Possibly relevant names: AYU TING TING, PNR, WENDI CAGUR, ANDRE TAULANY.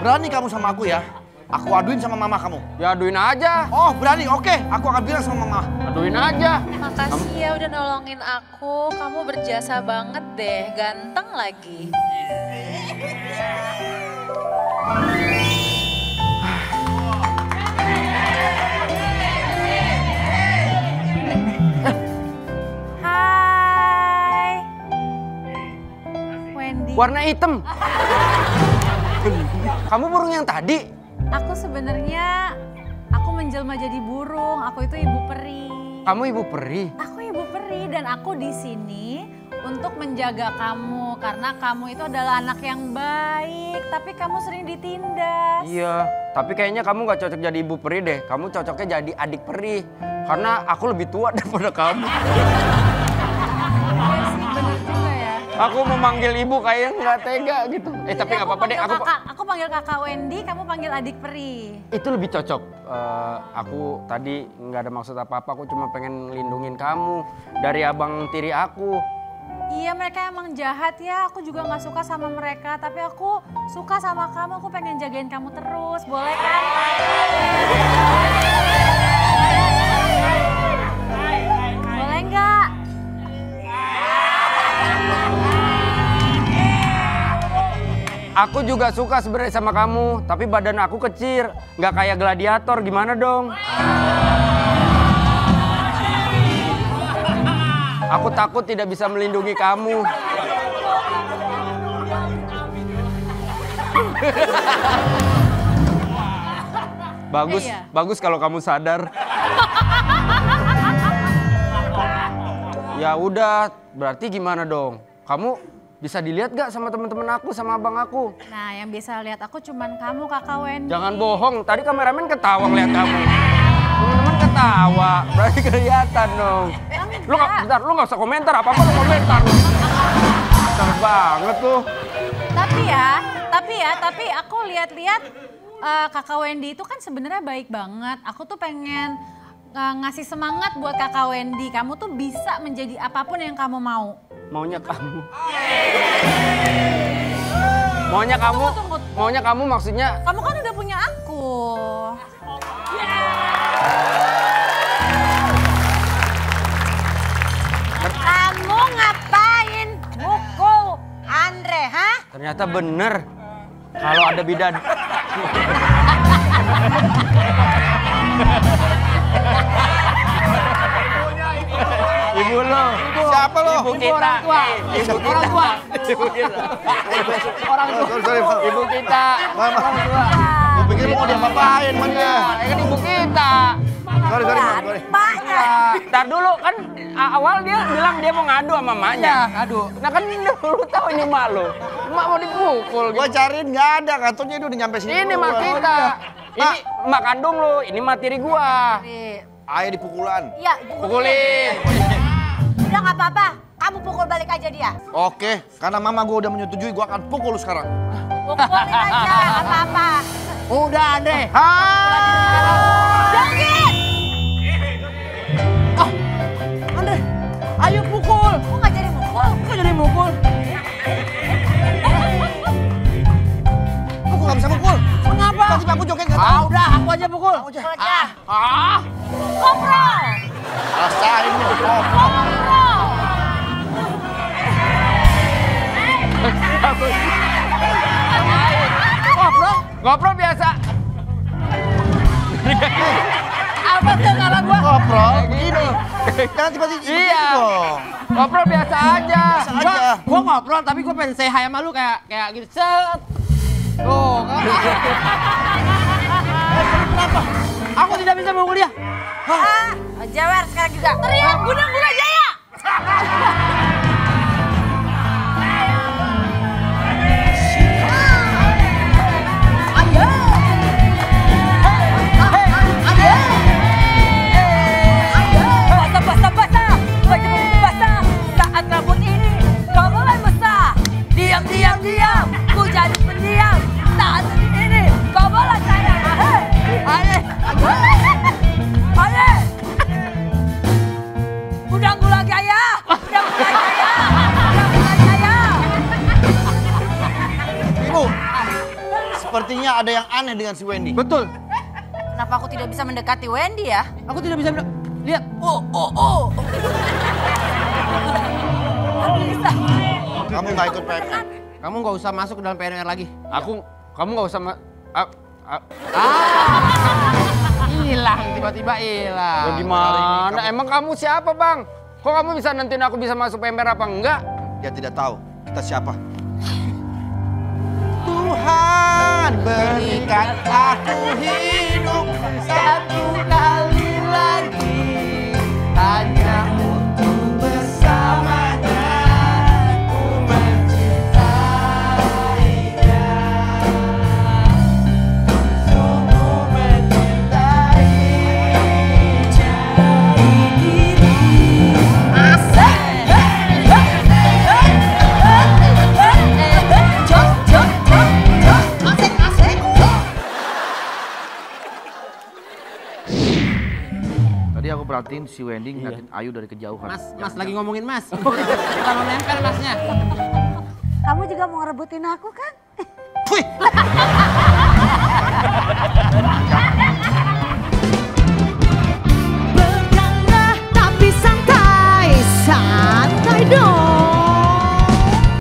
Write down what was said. Berani kamu sama aku ya? Aku aduin sama mama kamu. Ya aduin aja. Oh berani, oke. Aku akan bilang sama mama. Aduin aja. Makasih ya udah nolongin aku. Kamu berjasa banget deh. Ganteng lagi. Hai. Wendy. Warna hitam. Kamu burung yang tadi? Aku sebenarnya, aku menjelma jadi burung. Aku itu ibu peri. Kamu ibu peri? Aku ibu peri dan aku di sini untuk menjaga kamu. Karena kamu itu adalah anak yang baik, tapi kamu sering ditindas. Iya, tapi kayaknya kamu gak cocok jadi ibu peri deh. Kamu cocoknya jadi adik peri. Karena aku lebih tua daripada kamu. Iya sih, bener juga ya. Aku memanggil ibu kayaknya gak tega gitu. Tapi gak apa-apa deh. Aku panggil kakak Wendy, kamu panggil adik peri. Itu lebih cocok. Aku tadi nggak ada maksud apa-apa, aku cuma pengen ngelindungin kamu dari abang tiri aku. Iya, mereka emang jahat ya. Aku juga nggak suka sama mereka, tapi aku suka sama kamu. Aku pengen jagain kamu terus, boleh kan? Boleh nggak? Aku juga suka sebenarnya sama kamu, tapi badan aku kecil, nggak kayak gladiator, gimana dong? Aku takut tidak bisa melindungi kamu. Bagus, bagus kalau kamu sadar. Ya udah, berarti gimana dong? Kamu bisa dilihat gak sama teman-teman aku, sama abang aku? Nah, yang bisa lihat aku cuman kamu, kakak Wendy. Jangan bohong, tadi kameramen ketawa ngeliat kamu. Teman-teman ketawa, berarti kelihatan dong. Lu gak, bentar, lu gak usah komentar, apa-apa lu komentar. Bentar banget tuh. Tapi aku lihat-lihat kakak Wendy itu kan sebenarnya baik banget. Aku tuh pengen ngasih semangat buat kakak Wendy. Kamu tuh bisa menjadi apapun yang kamu mau. Maunya kamu maksudnya? Kamu kan udah punya aku. Kamu ngapain mukul Andre, ha? Ternyata bener. Kalau ada bidan. Ibu lo. Siapa lo? Ibu kita. Orang tua. Ibu orang tua. Ibu kita. Orang tua. Ibu kita. Orang tua. Gue pikir mau dia ngapain, man ya. Ya kan ibu kita. Sorry, maknya. Ntar dulu kan awal dia bilang dia mau ngadu sama mamanya. Ngadu. Nah kan lu tahu ini mak lo. Mak mau dipukul gitu. Gue cariin nggak ada, katanya dia udah nyampe sini. Ini mak kita. Ini mak kandung lo, ini mak tiri gua. Ayo dipukulan. Iya, pukulin. Udah gak apa-apa, kamu pukul balik aja dia. Oke, karena mama gue udah menyetujui, gue akan pukul lu sekarang. Pukulin aja, gak apa-apa. Udah, Andre. Joget! Oh, Andre, ayo pukul. Kok gak jadi mukul? Kok jadi mukul? Kok gak bisa mukul? Kenapa? Pasti aku joget gak tau. Udah, aku aja pukul. Aku aja. Kopro! Rasain lu, kopro! Kopro? Kopro biasa. Apa sih ngalah gua? Kopro? Gini. Jangan tiba-tiba iya. Kopro biasa aja. Gua kopro tapi gua pengen say hi sama lu kayak gitu. Set. Tuh, kan. Kenapa? Aku tidak bisa mengukul dia. Jawer sekarang juga. Teriak Gunung-Guna Jaya. Basah-basah-basah, bajumu basah. Saat rambut ini kau mulai besar. Diam-diam-diam, ku jadi pendiam. Saat ini kau mulai sayang. Aduh. Udah sepertinya ada yang aneh dengan si Wendy. Betul. Kenapa aku tidak bisa mendekati Wendy ya? Aku tidak bisa mendekati. Lihat. Oh. Kamu nggak ikut PNR. Kamu nggak usah masuk ke dalam PNR lagi. Aku, kamu nggak usah. Hilang, tiba-tiba hilang. Ya gimana? Nah, emang kamu siapa, Bang? Kok kamu bisa nentuin aku bisa masuk PNR apa enggak? Dia tidak tahu kita siapa. Tuhan berikan aku hidup satu kali lagi, hanya untuk bersamanya ku mencintainya, sungguh mencintainya. Perhatiin si Wendy ngeliatin Ayu dari kejauhan. Mas lagi ngomongin Mas. Bukan menempel Masnya. Kamu juga mau ngerebutin aku kan? Wih.